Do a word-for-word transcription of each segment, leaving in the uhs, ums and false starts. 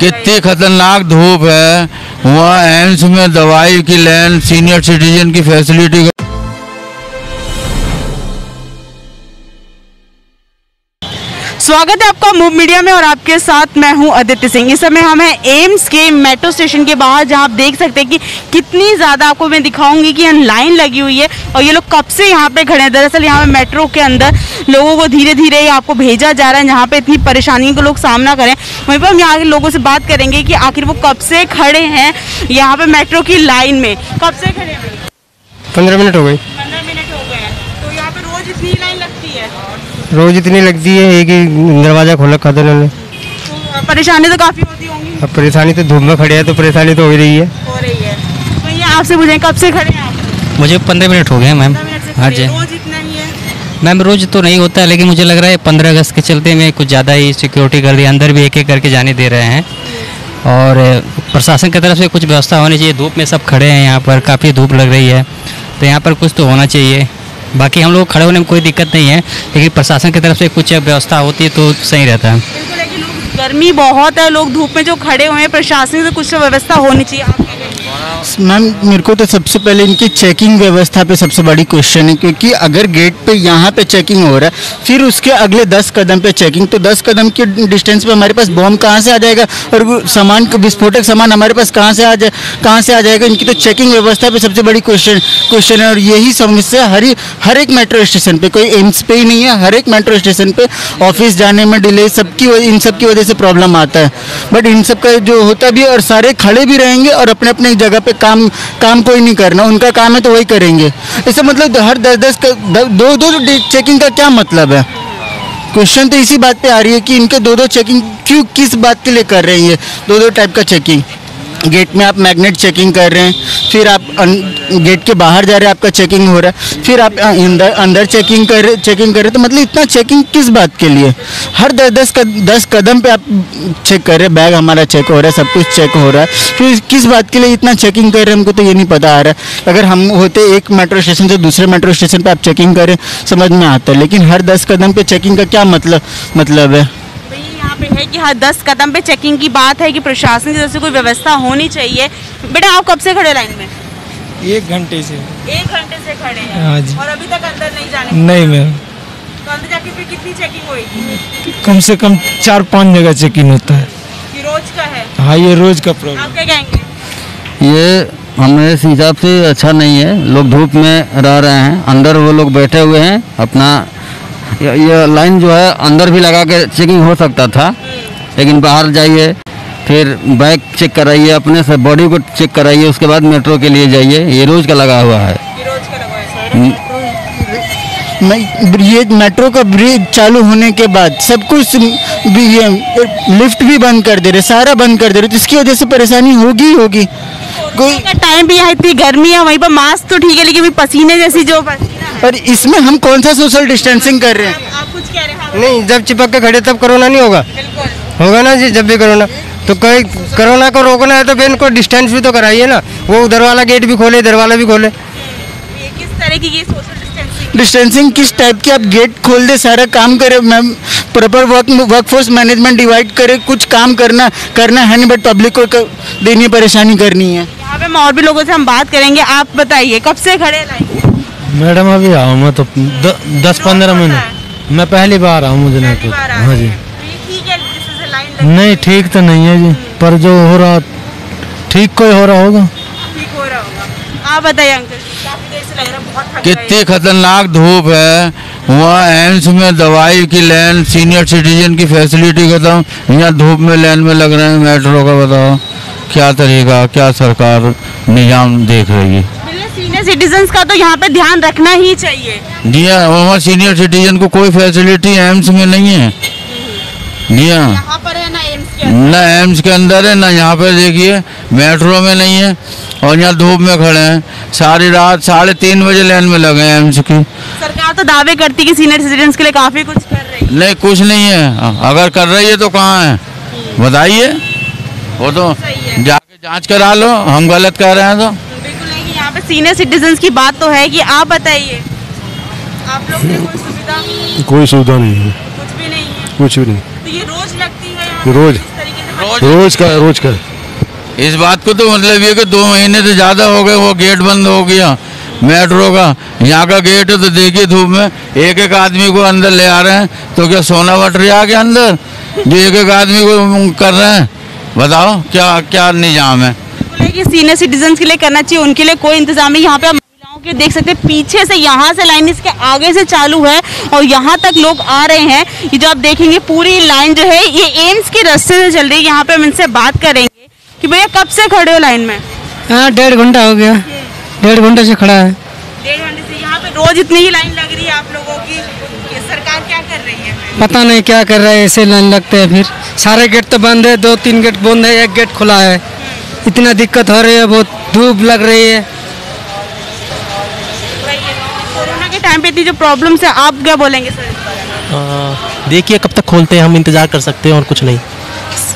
कितनी खतरनाक धूप है वहाँ। एम्स में दवाई की लाइन, सीनियर सिटीजन की फैसिलिटी। स्वागत है आपका मूव मीडिया में और आपके साथ मैं हूं आदित्य सिंह। इस समय हम हैं एम्स के मेट्रो स्टेशन के बाहर, जहां आप देख सकते हैं कि कितनी ज़्यादा, आपको मैं दिखाऊंगी कि यहाँ लाइन लगी हुई है और ये लोग कब से यहाँ पे खड़े हैं। दरअसल यहाँ पे मेट्रो के अंदर लोगों को धीरे धीरे आपको भेजा जा रहा है, जहाँ पर इतनी परेशानियों का लोग सामना करें। वहीं पर हम यहाँ के लोगों से बात करेंगे कि आखिर वो कब से खड़े हैं यहाँ पर मेट्रो की लाइन में। कब से खड़े हैं? पंद्रह मिनट हो गई। पंद्रह मिनट हो गए। तो यहाँ पर रोज़ इतनी लाइन लगती है? रोज इतनी लगती है, एक ही दरवाजा खोला था उन्होंने। तो परेशानी तो काफी होती होंगी। अब परेशानी तो धूप में खड़े हैं तो परेशानी तो हो रही है, हो रही है। भैया आपसे पूछें कब से खड़े हैं आप? मुझे पंद्रह मिनट हो गए मैम। हाँ जी, रोज इतना ही है मैम? रोज तो नहीं होता है, लेकिन मुझे लग रहा है पंद्रह अगस्त के चलते में कुछ ज़्यादा ही सिक्योरिटी कर रही है, अंदर भी एक एक करके जाने दे रहे हैं। और प्रशासन की तरफ से कुछ व्यवस्था होनी चाहिए। धूप में सब खड़े हैं, यहाँ पर काफ़ी धूप लग रही है, तो यहाँ पर कुछ तो होना चाहिए। बाकी हम लोग खड़े होने में कोई दिक्कत नहीं है, लेकिन प्रशासन की तरफ से कुछ व्यवस्था होती है तो सही रहता है। लेकिन गर्मी बहुत है, लोग धूप में जो खड़े हुए हैं, प्रशासन से कुछ व्यवस्था होनी चाहिए। मैम मेरे को तो सबसे पहले इनकी चेकिंग व्यवस्था पे सबसे बड़ी क्वेश्चन है, क्योंकि अगर गेट पे यहाँ पे चेकिंग हो रहा है, फिर उसके अगले दस कदम पे चेकिंग, तो दस कदम के डिस्टेंस पे हमारे पास बॉम्ब कहाँ से आ जाएगा और सामान, विस्फोटक सामान हमारे पास कहाँ से आ जाए कहाँ से आ जाएगा। इनकी तो चेकिंग व्यवस्था पे सबसे बड़ी क्वेश्चन क्वेश्चन है। और यही समस्या हर हर एक मेट्रो स्टेशन पे, कोई एम्स पे ही नहीं है, हर एक मेट्रो स्टेशन पे ऑफिस जाने में डिले, सबकी इन सब की वजह से प्रॉब्लम आता है। बट इन सब का जो होता भी है, और सारे खड़े भी रहेंगे और अपने अपने जगह पे काम काम कोई नहीं करना, उनका काम है तो वही करेंगे। इससे मतलब हर दस दस दो दो चेकिंग का क्या मतलब है? क्वेश्चन तो इसी बात पे आ रही है कि इनके दो दो चेकिंग क्यों, किस बात के लिए कर रहे हैं? दो दो टाइप का चेकिंग, गेट में आप मैग्नेट चेकिंग कर रहे हैं, फिर आप गेट के बाहर जा रहे हैं, आपका चेकिंग हो रहा है, फिर आप अंदर अंदर चेकिंग कर रहे चेकिंग कर रहे तो मतलब इतना चेकिंग किस बात के लिए? हर दस दस दस कदम पे आप चेक कर रहे हैं, बैग हमारा चेक हो रहा है, सब कुछ चेक हो रहा है, फिर किस बात के लिए इतना चेकिंग कर रहे हैं? हमको तो ये नहीं पता आ रहा है। अगर हम होते एक मेट्रो स्टेशन से दूसरे मेट्रो स्टेशन पर आप चेकिंग करें, समझ में आता है, लेकिन हर दस कदम पर चेकिंग का क्या मतलब मतलब है? है कि हर दस कदम पे चेकिंग की बात है कि प्रशासन की तरफ से कोई व्यवस्था होनी चाहिए। बेटा आप कब से खड़े लाइन में? एक घंटे से। एक घंटे से खड़े हैं? हाँ जी। और अभी तक अंदर नहीं जाने? नहीं मैम। तो अंदर जाके फिर कितनी चेकिंग होगी? कम से कम चार पाँच जगह चेकिंग होता है। ये रोज का है? हाँ ये रोज का प्रॉब्लम। आप क्या कहेंगे? ये हमारे हिसाब से अच्छा नहीं है। लोग धूप में रह रहे हैं, अंदर वो लोग बैठे हुए हैं अपना। ये लाइन जो है अंदर भी लगा के चेकिंग हो सकता था, लेकिन बाहर जाइए, फिर बैग चेक कराइए, अपने से बॉडी को चेक कराइए, उसके बाद मेट्रो के लिए जाइए। ये रोज का लगा हुआ है। ये मेट्रो का ब्रिज चालू होने के बाद सब कुछ, ये लिफ्ट भी बंद कर दे रहे, सारा बंद कर दे रहे, तो इसकी वजह से परेशानी होगी होगी कोई टाइम भी है, इतनी गर्मी है, वहीं पर मास्क तो ठीक है, लेकिन पसीने जैसी जो, और इसमें हम कौन सा सोशल डिस्टेंसिंग कर रहे हैं? आप कुछ कह रहे हैं? नहीं, जब चिपक के खड़े तब कोरोना नहीं होगा? होगा ना जी, जब भी कोरोना तो कहीं कोरोना को रोकना है तो फिर इनको डिस्टेंस भी तो कराइए ना। वो उधर वाला गेट भी खोले, इधर वाला भी खोले। ये किस तरह की ये सोशल डिस्टेंसिंग डिस्टेंसिंग किस टाइप की? आप गेट खोल दे, सारा काम करे ma'am, proper work workforce management divide करे, कुछ काम करना करना है नहीं, बट पब्लिक को देनी परेशानी करनी है। यहाँ पे हम और भी लोगों से हम बात करेंगे। आप बताइए कब से खड़े हैं? मैडम अभी आओ, मैं तो द, दस पंद्रह मिनट, मैं पहली बार आऊँ, मुझे नहीं तो। हाँ जी, नहीं ठीक तो नहीं है जी, पर जो हो रहा ठीक कोई हो रहा होगा, ठीक हो रहा होगा। आप बताइए अंकल, काफी देर से लग रहा, बहुत कितनी खतरनाक धूप है वहाँ। एम्स में दवाई की लाइन, सीनियर सिटीजन की फैसिलिटी खत्म, यहाँ धूप में लाइन में लग रहे हैं मेट्रो का। बताओ क्या तरीका, क्या सरकार निजाम देख रही है? सीनियर सिटीजन्स का तो यहाँ पे ध्यान रखना ही चाहिए। जी हाँ, सीनियर सिटीजन को कोई फैसिलिटी एम्स में नहीं है। जी हाँ, यहाँ पर है ना एम्स के अंदर, ना एम्स के अंदर है, ना यहाँ पे देखिए मेट्रो में नहीं है, और यहाँ धूप में खड़े हैं, सारी रात साढ़े तीन बजे लाइन में लगे हैं एम्स की। सरकार तो दावे करती है कि सीनियर सिटीजन के लिए काफी कुछ कर रही है। नहीं, कुछ नहीं है। अगर कर रही है तो कहाँ है, बताइए। वो तो जाके जाँच करा लो, हम गलत कह रहे हैं तो। सीनियर सिटीजन्स की बात तो है कि आप बताइए, आप लोग कोई सुविधा? कोई सुविधा नहीं है, कुछ भी नहीं है, कुछ भी नहीं। तो ये रोज लगती है? रोज। रोज रोज का रोज का इस बात को तो मतलब ये कि दो महीने से ज़्यादा हो गए वो गेट बंद हो गया मेट्रो का। यहाँ का गेट है तो देखिए धूप में एक एक आदमी को अंदर ले आ रहे हैं, तो क्या सोना बट रहा है अंदर जो एक एक आदमी को कर रहे हैं? बताओ क्या क्या निजाम है। ये सीनियर सिटीजन के लिए करना चाहिए, उनके लिए कोई इंतजाम नहीं। यहाँ पे महिलाओं के देख सकते हैं पीछे से, यहाँ से लाइन इसके आगे से चालू है और यहाँ तक लोग आ रहे हैं। ये जो आप देखेंगे पूरी लाइन जो है ये एम्स के रास्ते से चल रही है। यहाँ पे हम इनसे बात करेंगे कि भैया कब से खड़े हो लाइन में? हाँ, डेढ़ घंटा हो गया, डेढ़ घंटे से खड़ा है। डेढ़ घंटे से यहाँ पे रोज इतनी ही लाइन लग रही है आप लोगों की, ये सरकार क्या कर रही है? पता नहीं क्या कर रहा है, ऐसे लाइन लगते है। फिर सारे गेट तो बंद है, दो तीन गेट बंद है, एक गेट खुला है। इतना दिक्कत हो रही है, बहुत धूप लग रही है। कोरोना के टाइम पे इतनी जो प्रॉब्लम्स है, आप क्या बोलेंगे सर? देखिए कब तक खोलते हैं, हम इंतजार कर सकते हैं और कुछ नहीं।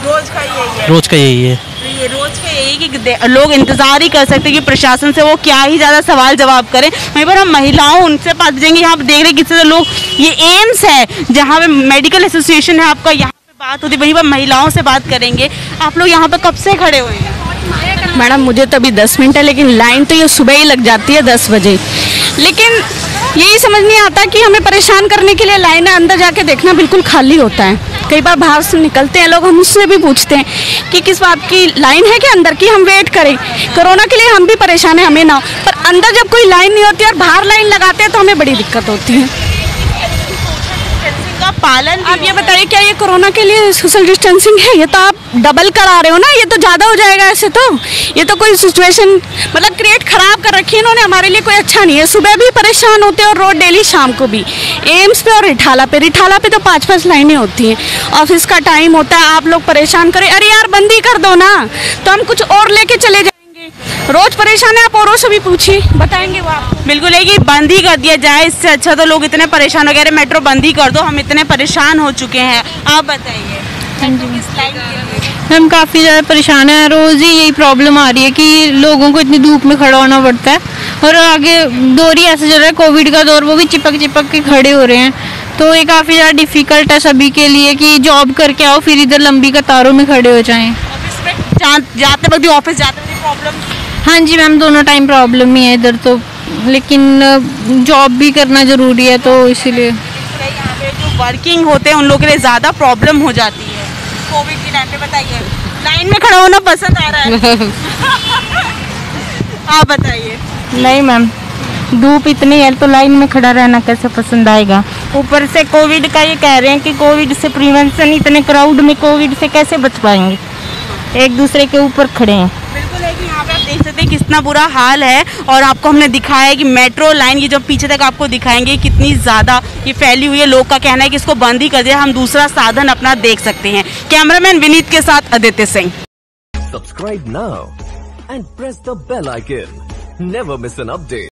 रोज का यही है, रोज का यही है, ये रोज का यही कि लोग इंतजार ही कर सकते हैं कि प्रशासन से वो क्या ही ज़्यादा सवाल जवाब करें। वहीं पर हम महिलाओं उनसे बात करेंगे। यहाँ पर देख रहे हैं कितने लोग, ये एम्स है जहाँ पे मेडिकल एसोसिएशन है आपका, यहाँ पे बात होती है। वहीं पर महिलाओं से बात करेंगे। आप लोग यहाँ पर कब से खड़े हुए हैं? मैडम मुझे तो अभी दस मिनट है, लेकिन लाइन तो ये सुबह ही लग जाती है दस बजे। लेकिन यही समझ नहीं आता कि हमें परेशान करने के लिए लाइन है, अंदर जाके देखना बिल्कुल खाली होता है। कई बार बाहर से निकलते हैं लोग, हम उससे भी पूछते हैं कि किस बात की लाइन है, कि अंदर की हम वेट करें। कोरोना के लिए हम भी परेशान हैं, हमें ना हो, पर अंदर जब कोई लाइन नहीं होती और बाहर लाइन लगाते हैं तो हमें बड़ी दिक्कत होती है। पालन आप ये बताइए क्या ये कोरोना के लिए सोशल डिस्टेंसिंग है? ये तो आप डबल करा रहे हो ना, ये तो ज़्यादा हो जाएगा। ऐसे तो ये तो कोई सिचुएशन मतलब क्रिएट खराब कर रखी है इन्होंने, हमारे लिए कोई अच्छा नहीं है। सुबह भी परेशान होते हैं और रोड डेली शाम को भी एम्स पे और रिठाला पे रिठाला पे तो पाँच पाँच लाइनें होती हैं। ऑफिस का टाइम होता है, आप लोग परेशान करें। अरे यार बंदी कर दो ना, तो हम कुछ और लेके चले जाएंगे। रोज़ परेशान है, आप औरों से भी पूछिए, बताएंगे वो आप। बिल्कुल है कि बंद ही कर दिया जाए, इससे अच्छा तो लोग इतने परेशान हो गए। मेट्रो बंद ही कर दो, हम इतने परेशान हो चुके हैं। आप बताइए। हम काफ़ी ज़्यादा परेशान हैं, रोज़ ही यही प्रॉब्लम आ रही है कि लोगों को इतनी धूप में खड़ा होना पड़ता है। और आगे दौर ही ऐसा चल रहा है कोविड का दौर, वो भी चिपक चिपक के खड़े हो रहे हैं। तो ये काफ़ी ज़्यादा डिफ़िकल्ट है सभी के लिए कि जॉब करके आओ फिर इधर लंबी कतारों में खड़े हो जाएँ। जाते वक्त ऑफिस जाते प्रॉब्लम? हाँ जी मैम, दोनों टाइम प्रॉब्लम ही है इधर तो, लेकिन जॉब भी करना ज़रूरी है तो इसीलिए। यहाँ पे जो वर्किंग होते हैं उन लोगों के लिए ज़्यादा प्रॉब्लम हो जाती है कोविड के टाइम पे। बताइए लाइन में खड़ा होना पसंद आ रहा है? आप बताइए। नहीं मैम, धूप इतनी है तो लाइन में खड़ा रहना कैसे पसंद आएगा? ऊपर से कोविड का ये कह रहे हैं कि कोविड से प्रिवेंशन, इतने क्राउड में कोविड से कैसे बच पाएंगे? एक दूसरे के ऊपर खड़े हैं। बिल्कुल है कि यहाँ पे आप देख सकते हैं कितना बुरा हाल है। और आपको हमने दिखाया है कि मेट्रो लाइन ये जो पीछे तक आपको दिखाएंगे कितनी ज़्यादा ये फैली हुई है। लोग का कहना है कि इसको बंद ही कर दिया, हम दूसरा साधन अपना देख सकते हैं। कैमरामैन विनीत के साथ Aditya Singh. Subscribe now and press the bell icon, never miss an update.